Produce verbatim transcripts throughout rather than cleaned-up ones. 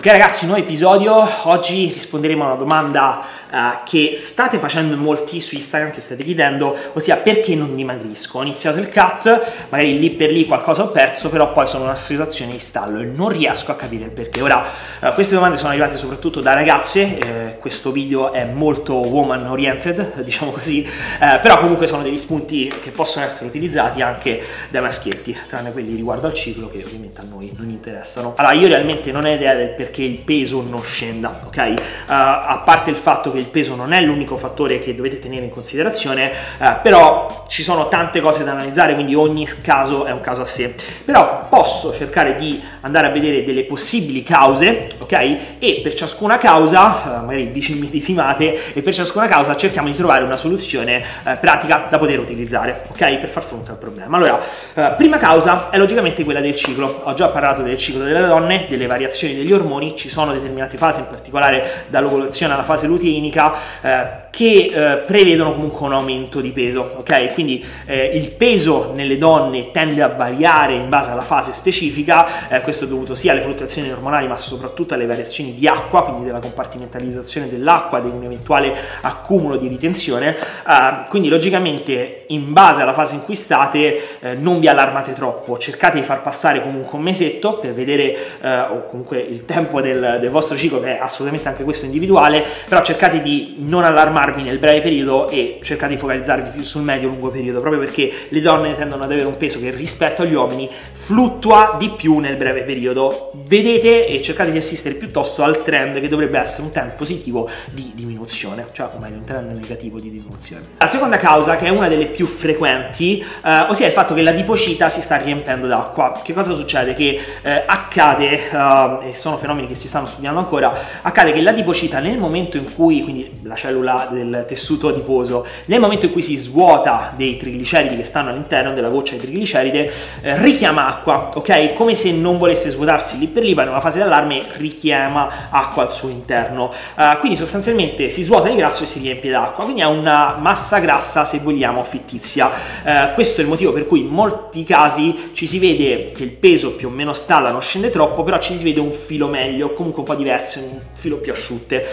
Ok ragazzi, nuovo episodio. Oggi risponderemo a una domanda uh, che state facendo molti su Instagram, che state chiedendo, ossia perché non dimagrisco? Ho iniziato il cut, magari lì per lì qualcosa ho perso, però poi sono in una situazione di stallo e non riesco a capire il perché. Ora, uh, queste domande sono arrivate soprattutto da ragazze, eh, questo video è molto woman oriented, diciamo così, eh, però comunque sono degli spunti che possono essere utilizzati anche dai maschietti, tranne quelli riguardo al ciclo che ovviamente a noi non interessano. Allora, io realmente non ho idea del perché che il peso non scenda, ok? Uh, a parte il fatto che il peso non è l'unico fattore che dovete tenere in considerazione, uh, però ci sono tante cose da analizzare, quindi ogni caso è un caso a sé. Però posso cercare di andare a vedere delle possibili cause, ok? E per ciascuna causa, uh, magari vicimitesimate, e per ciascuna causa cerchiamo di trovare una soluzione uh, pratica da poter utilizzare, ok? Per far fronte al problema. Allora, uh, prima causa è logicamente quella del ciclo. Ho già parlato del ciclo delle donne, delle variazioni degli ormoni. Ci sono determinate fasi, in particolare dall'ovulazione alla fase luteinica, eh, che eh, prevedono comunque un aumento di peso, ok? Quindi eh, il peso nelle donne tende a variare in base alla fase specifica, eh, questo è dovuto sia alle fluttuazioni ormonali ma soprattutto alle variazioni di acqua, quindi della compartimentalizzazione dell'acqua, di un eventuale accumulo di ritenzione, eh, quindi logicamente in base alla fase in cui state eh, non vi allarmate troppo, cercate di far passare comunque un mesetto per vedere eh, o comunque il tempo Del, del vostro ciclo, che è assolutamente anche questo individuale, però cercate di non allarmarvi nel breve periodo e cercate di focalizzarvi più sul medio lungo periodo, proprio perché le donne tendono ad avere un peso che rispetto agli uomini fluttua di più nel breve periodo. Vedete e cercate di assistere piuttosto al trend, che dovrebbe essere un trend positivo di diminuzione, cioè o meglio un trend negativo di diminuzione. La seconda causa, che è una delle più frequenti, eh, ossia il fatto che l'adipocita si sta riempendo d'acqua. Che cosa succede? Che eh, accade, eh, e sono fenomeni che si stanno studiando ancora, accade che l'adipocita nel momento in cui, quindi la cellula del tessuto adiposo, nel momento in cui si svuota dei trigliceridi che stanno all'interno della goccia di trigliceride, eh, richiama acqua, ok? Come se non volesse svuotarsi lì per lì, ma in una fase d'allarme richiama acqua al suo interno. Eh, quindi sostanzialmente si svuota di grasso e si riempie d'acqua, quindi è una massa grassa, se vogliamo, fittizia. Eh, questo è il motivo per cui in molti casi ci si vede che il peso più o meno stalla, non scende troppo, però ci si vede un filo meglio, o comunque un po' diverse, un filo più asciutte.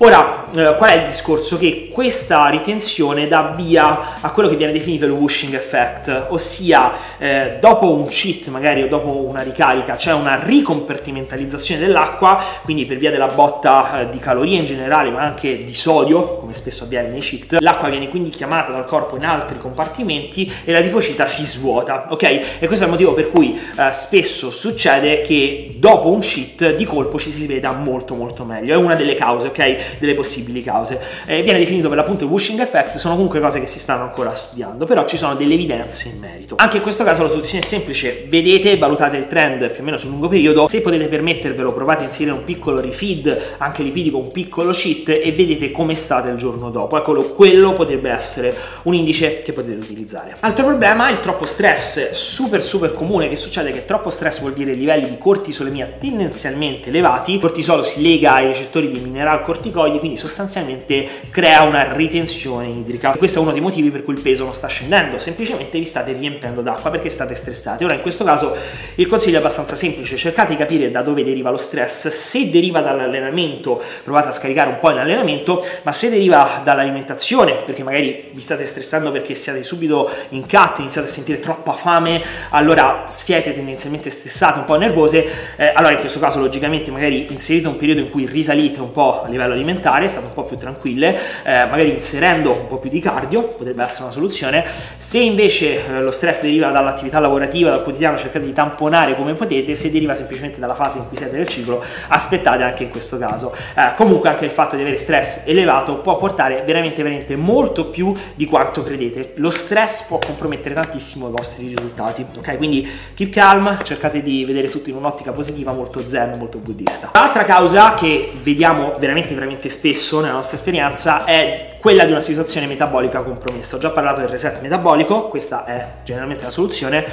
Ora, eh, qual è il discorso? Che questa ritenzione dà via a quello che viene definito il washing effect, ossia eh, dopo un cheat magari o dopo una ricarica c'è una ricompartimentalizzazione dell'acqua, quindi per via della botta eh, di calorie in generale ma anche di sodio, come spesso avviene nei cheat, l'acqua viene quindi chiamata dal corpo in altri compartimenti e l'adipocita si svuota, ok? E questo è il motivo per cui eh, spesso succede che dopo un cheat di colpo ci si veda molto molto meglio. È una delle cause, ok? Delle possibili cause. Eh, viene definito per l'appunto il washing effect, sono comunque cose che si stanno ancora studiando, però ci sono delle evidenze in merito. Anche in questo caso la soluzione è semplice: vedete, valutate il trend più o meno sul lungo periodo, se potete permettervelo provate a inserire un piccolo refeed, anche lipidico, un piccolo cheat, e vedete come state il giorno dopo. Eccolo, quello potrebbe essere un indice che potete utilizzare. Altro problema è il troppo stress, super super comune. Che succede? Che troppo stress vuol dire livelli di cortisolemia tendenzialmente elevati. Il cortisolo si lega ai recettori di mineralcorticoidi, quindi sostanzialmente crea una ritenzione idrica. E questo è uno dei motivi per cui il peso non sta scendendo, semplicemente vi state riempendo d'acqua perché state stressati. Ora, in questo caso il consiglio è abbastanza semplice: cercate di capire da dove deriva lo stress. Se deriva dall'allenamento, provate a scaricare un po' in allenamento, ma se deriva dall'alimentazione, perché magari vi state stressando perché siete subito in cut, iniziate a sentire troppa fame, allora siete tendenzialmente stressate, un po' nervose, eh, allora in questo caso logicamente magari inserite un periodo in cui risalite un po' a livello alimentare, state un po' più tranquille, eh, magari inserendo un po' più di cardio potrebbe essere una soluzione. Se invece eh, lo stress deriva dall'attività lavorativa, dal quotidiano, cercate di tamponare come potete. Se deriva semplicemente dalla fase in cui siete nel ciclo, aspettate anche in questo caso. Eh, comunque anche il fatto di avere stress elevato può portare veramente veramente molto più di quanto credete. Lo stress può compromettere tantissimo i vostri risultati, ok? Quindi keep calm, cercate di vedere tutto in un'ottica positiva, molto zen, molto buddista. L'altra causa che vediamo veramente veramente spesso nella nostra esperienza è quella di una situazione metabolica compromessa. Ho già parlato del reset metabolico, questa è generalmente la soluzione.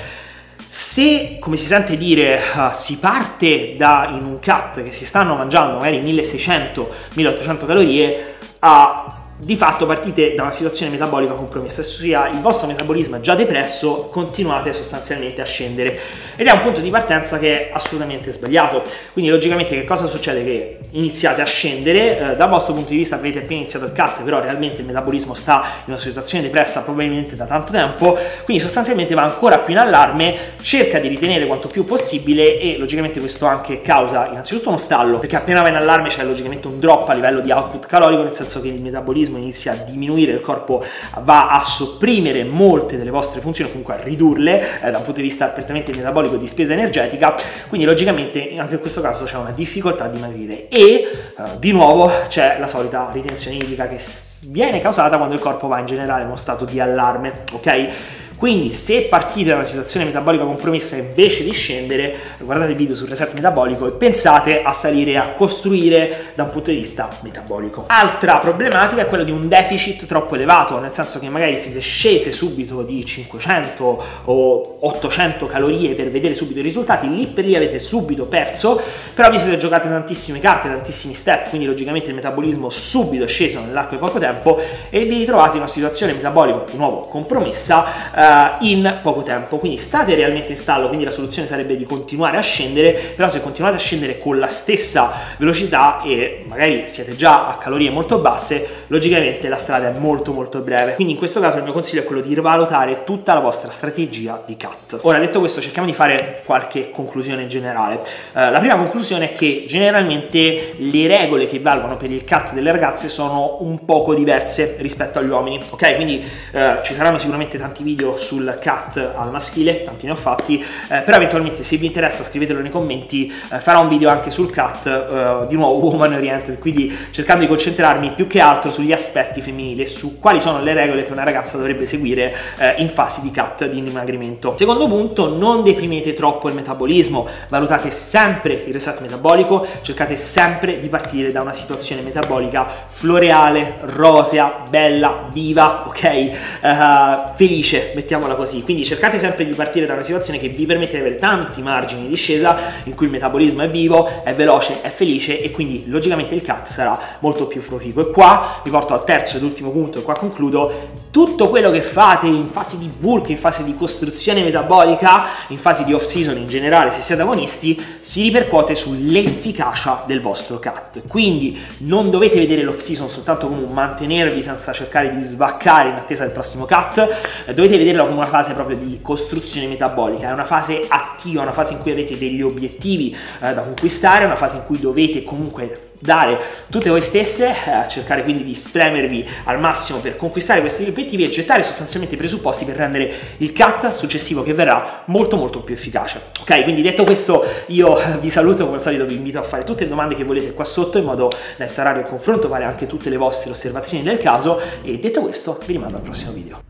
Se, come si sente dire, uh, si parte da in un cut che si stanno mangiando magari milleseicento-milleottocento calorie a di fatto partite da una situazione metabolica compromessa, ossia il vostro metabolismo è già depresso, continuate sostanzialmente a scendere, ed è un punto di partenza che è assolutamente sbagliato. Quindi logicamente che cosa succede? Che iniziate a scendere, eh, dal vostro punto di vista avete appena iniziato il cut, però realmente il metabolismo sta in una situazione depressa probabilmente da tanto tempo, quindi sostanzialmente va ancora più in allarme, cerca di ritenere quanto più possibile, e logicamente questo anche causa innanzitutto uno stallo, perché appena va in allarme c'è logicamente un drop a livello di output calorico, nel senso che il metabolismo inizia a diminuire, il corpo va a sopprimere molte delle vostre funzioni, comunque a ridurle eh, da un punto di vista prettamente metabolico, di spesa energetica. Quindi logicamente anche in questo caso c'è una difficoltà a dimagrire, e eh, di nuovo c'è la solita ritenzione idrica che viene causata quando il corpo va in generale in uno stato di allarme, ok? Quindi se partite da una situazione metabolica compromessa, invece di scendere guardate il video sul reset metabolico e pensate a salire, a costruire da un punto di vista metabolico. Altra problematica è quella di un deficit troppo elevato, nel senso che magari siete scese subito di cinquecento o ottocento calorie per vedere subito i risultati, lì per lì avete subito perso, però vi siete giocate tantissime carte, tantissimi step, quindi logicamente il metabolismo subito è sceso nell'arco di poco tempo e vi ritrovate in una situazione metabolica di nuovo compromessa eh, in poco tempo. Quindi state realmente in stallo, quindi la soluzione sarebbe di continuare a scendere, però se continuate a scendere con la stessa velocità e magari siete già a calorie molto basse, logicamente la strada è molto molto breve. Quindi in questo caso il mio consiglio è quello di rivalutare tutta la vostra strategia di cut. Ora, detto questo, cerchiamo di fare qualche conclusione generale. Eh, la prima conclusione è che generalmente le regole che valgono per il cut delle ragazze sono un poco diverse rispetto agli uomini, ok? Quindi eh, ci saranno sicuramente tanti video sul cut al maschile, tanti ne ho fatti, eh, però eventualmente se vi interessa scrivetelo nei commenti, eh, farò un video anche sul cut eh, di nuovo woman oriented, quindi cercando di concentrarmi più che altro sugli aspetti femminili, su quali sono le regole che una ragazza dovrebbe seguire eh, in fase di cut, di dimagrimento. Secondo punto, non deprimete troppo il metabolismo, valutate sempre il reset metabolico, cercate sempre di partire da una situazione metabolica floreale, rosea, bella, viva, ok? Eh, felice, mettiamola così. Quindi cercate sempre di partire da una situazione che vi permette di avere tanti margini di scesa, in cui il metabolismo è vivo, è veloce, è felice, e quindi logicamente il cut sarà molto più proficuo. E qua vi porto al terzo ed ultimo punto, e qua concludo. Tutto quello che fate in fase di bulk, in fase di costruzione metabolica, in fase di off season in generale, se siete agonisti, si ripercuote sull'efficacia del vostro cut. Quindi non dovete vedere l'off season soltanto come un mantenervi senza cercare di svaccare in attesa del prossimo cut, dovete vederla come una fase proprio di costruzione metabolica, è una fase attiva, una fase in cui avete degli obiettivi eh, da conquistare, una fase in cui dovete comunque dare tutte voi stesse, eh, cercare quindi di spremervi al massimo per conquistare questi obiettivi e gettare sostanzialmente i presupposti per rendere il cut successivo che verrà molto molto più efficace, ok? Quindi detto questo io vi saluto, come al solito vi invito a fare tutte le domande che volete qua sotto in modo da instaurare il confronto, fare anche tutte le vostre osservazioni del caso, e detto questo vi rimando al prossimo video.